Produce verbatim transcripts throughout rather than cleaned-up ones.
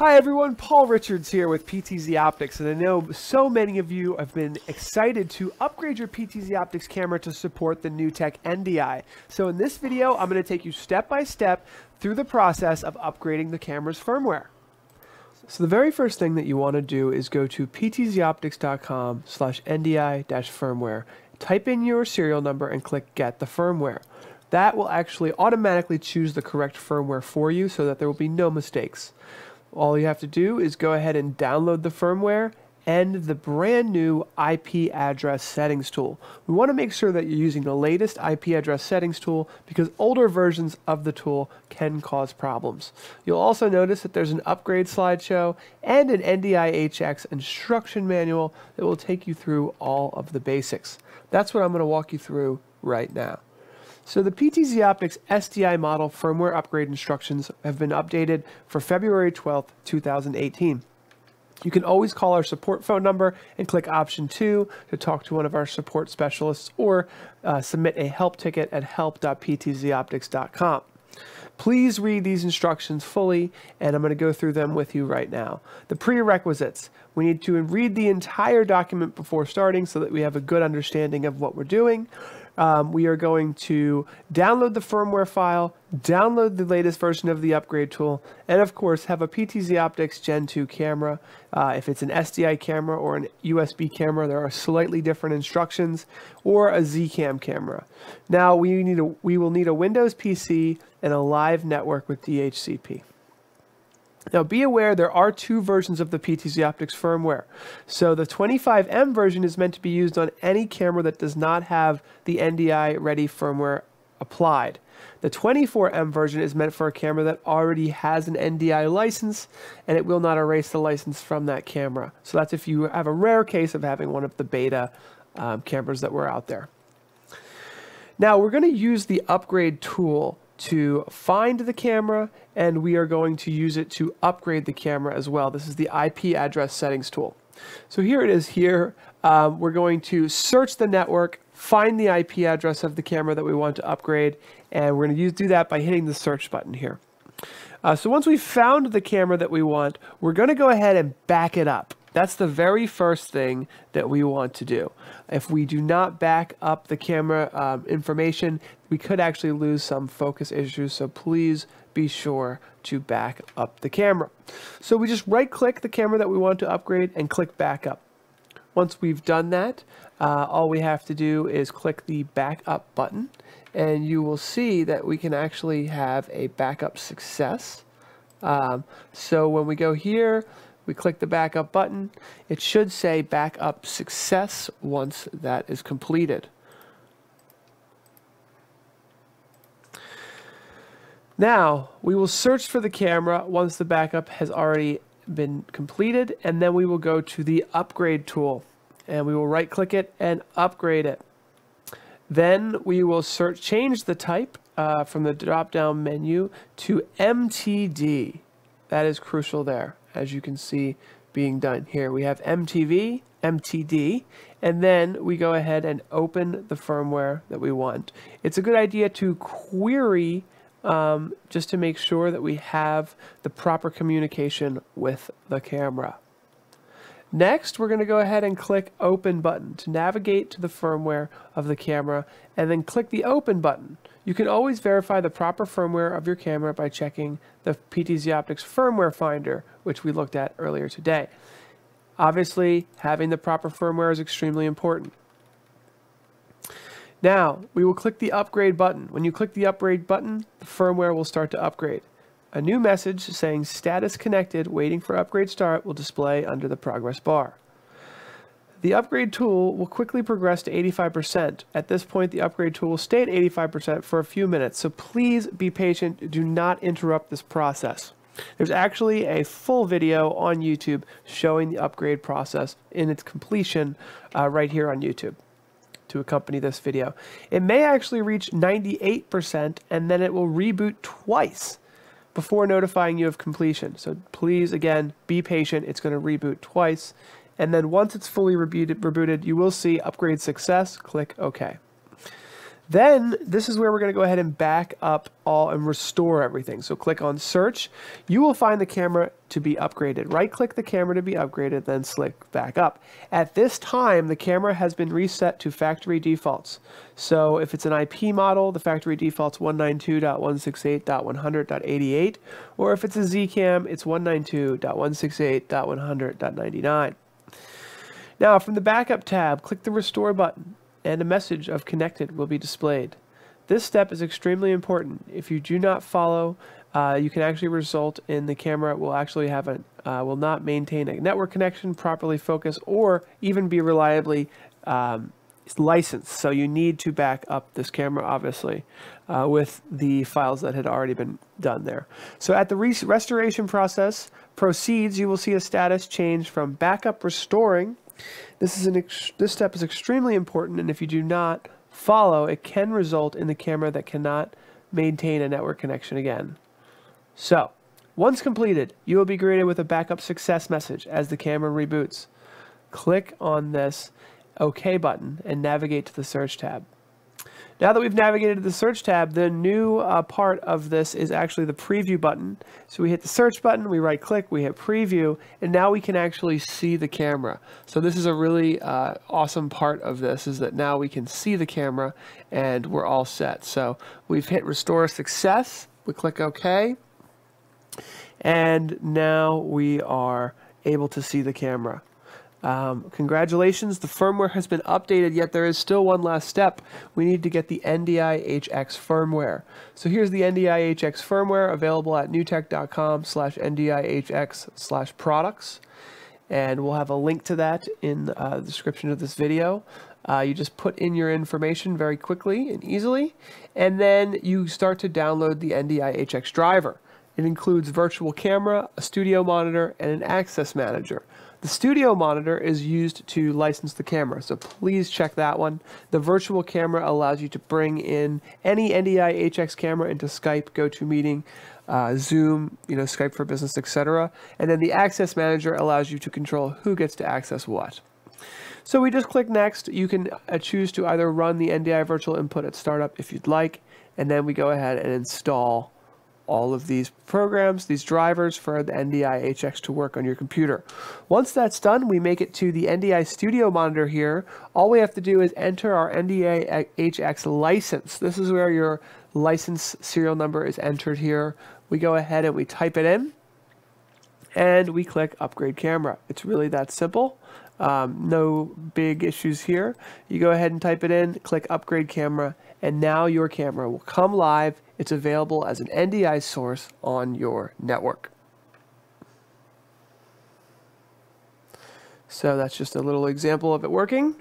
Hi everyone, Paul Richards here with P T Z Optics, and I know so many of you have been excited to upgrade your P T Z Optics camera to support the new tech N D I. So in this video, I'm going to take you step by step through the process of upgrading the camera's firmware. So the very first thing that you want to do is go to p t z optics dot com slash n d i dash firmware, type in your serial number and click Get the Firmware. That will actually automatically choose the correct firmware for you so that there will be no mistakes. All you have to do is go ahead and download the firmware and the brand new I P address settings tool. We want to make sure that you're using the latest I P address settings tool because older versions of the tool can cause problems. You'll also notice that there's an upgrade slideshow and an N D I H X instruction manual that will take you through all of the basics. That's what I'm going to walk you through right now. So the P T Z Optics S D I model firmware upgrade instructions have been updated for February twelfth two thousand eighteen. You can always call our support phone number and click option two to talk to one of our support specialists or uh, submit a help ticket at help dot p t z optics dot com. Please read these instructions fully, and I'm going to go through them with you right now. The prerequisites. We need to read the entire document before starting so that we have a good understanding of what we're doing. Um, we are going to download the firmware file, download the latest version of the upgrade tool, and of course have a P T Z Optics Gen two camera. Uh, if it's an S D I camera or an U S B camera, there are slightly different instructions, or a ZCam camera. Now we need a, we will need a Windows P C and a live network with D H C P. Now be aware there are two versions of the P T Z Optics firmware. So the twenty-five M version is meant to be used on any camera that does not have the N D I ready firmware applied. The twenty-four M version is meant for a camera that already has an N D I license, and it will not erase the license from that camera. So that's if you have a rare case of having one of the beta um, cameras that were out there. Now we're going to use the upgrade tool to find the camera, and we are going to use it to upgrade the camera as well. This is the I P address settings tool. So here it is here. Um, we're going to search the network, find the I P address of the camera that we want to upgrade, and we're going to use, do that by hitting the search button here. Uh, so once we've found the camera that we want, we're going to go ahead and back it up. That's the very first thing that we want to do. If we do not back up the camera um, information, we could actually lose some focus issues, so please be sure to back up the camera. So we just right-click the camera that we want to upgrade and click back up. Once we've done that, uh, all we have to do is click the backup button, and you will see that we can actually have a backup success. Um, so when we go here, we click the backup button, it should say backup success once that is completed. Now we will search for the camera once the backup has already been completed, and then we will go to the upgrade tool and we will right click it and upgrade it. Then we will search, change the type uh, from the drop down menu to M T D. That is crucial there. As you can see being done here, we have M T V, M T D, and then we go ahead and open the firmware that we want. It's a good idea to query um, just to make sure that we have the proper communication with the camera. Next, we're going to go ahead and click Open button to navigate to the firmware of the camera, and then click the Open button. You can always verify the proper firmware of your camera by checking the P T Z Optics firmware finder, which we looked at earlier today. Obviously, having the proper firmware is extremely important. Now, we will click the Upgrade button. When you click the Upgrade button, the firmware will start to upgrade. A new message saying status connected, waiting for upgrade start, will display under the progress bar. The upgrade tool will quickly progress to eighty-five percent. At this point, the upgrade tool will stay at eighty-five percent for a few minutes, so please be patient. Do not interrupt this process. There's actually a full video on YouTube showing the upgrade process in its completion uh, right here on YouTube to accompany this video. It may actually reach ninety-eight percent, and then it will reboot twice before notifying you of completion. So please, again, be patient. It's going to reboot twice. And then once it's fully rebooted, rebooted, you will see upgrade success. Click OK. Then this is where we're going to go ahead and back up all and restore everything. So click on search. You will find the camera to be upgraded. Right click the camera to be upgraded, then select back up. At this time, the camera has been reset to factory defaults. So if it's an I P model, the factory default's one ninety-two dot one sixty-eight dot one hundred dot eighty-eight, or if it's a ZCam, it's one ninety-two dot one sixty-eight dot one hundred dot ninety-nine. Now from the backup tab, click the restore button and a message of connected will be displayed. This step is extremely important. If you do not follow, uh, you can actually result in the camera will actually have a, uh, will not maintain a network connection, properly focus, or even be reliably um, licensed. So you need to back up this camera, obviously, uh, with the files that had already been done there. So at the re restoration process proceeds, you will see a status change from backup restoring. This is an ex this step is extremely important, and if you do not follow, it can result in the camera that cannot maintain a network connection again. So, once completed, you will be greeted with a backup success message as the camera reboots. Click on this OK button and navigate to the search tab. Now that we've navigated to the search tab, the new uh, part of this is actually the preview button. So we hit the search button, we right click, we hit preview, and now we can actually see the camera. So this is a really uh, awesome part of this, is that now we can see the camera and we're all set. So we've hit restore success, we click OK, and now we are able to see the camera. Um, congratulations, the firmware has been updated, yet there is still one last step. We need to get the N D I H X firmware. So here's the N D I H X firmware available at newtek dot com slash N D I H X slash products. And we'll have a link to that in uh, the description of this video. Uh, you just put in your information very quickly and easily, and then you start to download the N D I H X driver. It includes virtual camera, a studio monitor, and an access manager. The studio monitor is used to license the camera, so please check that one. The virtual camera allows you to bring in any N D I H X camera into Skype, GoToMeeting, uh, Zoom, you know, Skype for Business, et cetera. And then the access manager allows you to control who gets to access what. So we just click next. You can uh, choose to either run the N D I virtual input at startup if you'd like, and then we go ahead and install all of these programs, these drivers for the N D I H X to work on your computer. Once that's done, we make it to the N D I Studio Monitor here. All we have to do is enter our N D I H X license. This is where your license serial number is entered here. We go ahead and we type it in, and we click Upgrade Camera. It's really that simple. Um, no big issues here. You go ahead and type it in, click upgrade camera, and now your camera will come live. It's available as an N D I source on your network. So that's just a little example of it working.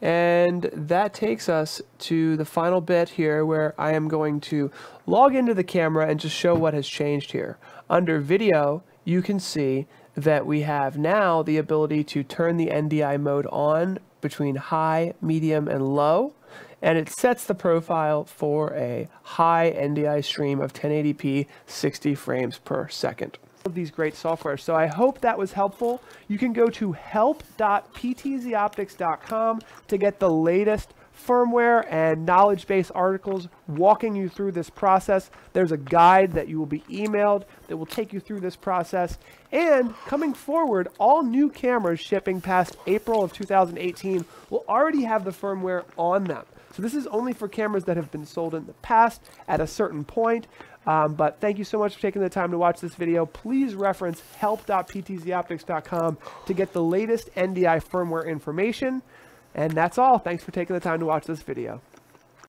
And that takes us to the final bit here where I am going to log into the camera and just show what has changed here. Under video, you can see that we have now the ability to turn the N D I mode on between high, medium, and low, and it sets the profile for a high N D I stream of ten eighty p, sixty frames per second. Of these great software. So I hope that was helpful. You can go to help dot P T Z optics dot com to get the latest firmware and knowledge base articles walking you through this process. There's a guide that you will be emailed that will take you through this process. And coming forward, all new cameras shipping past April of two thousand eighteen will already have the firmware on them. So this is only for cameras that have been sold in the past at a certain point. Um, but thank you so much for taking the time to watch this video. Please reference help dot P T Z optics dot com to get the latest N D I firmware information. And that's all. Thanks for taking the time to watch this video.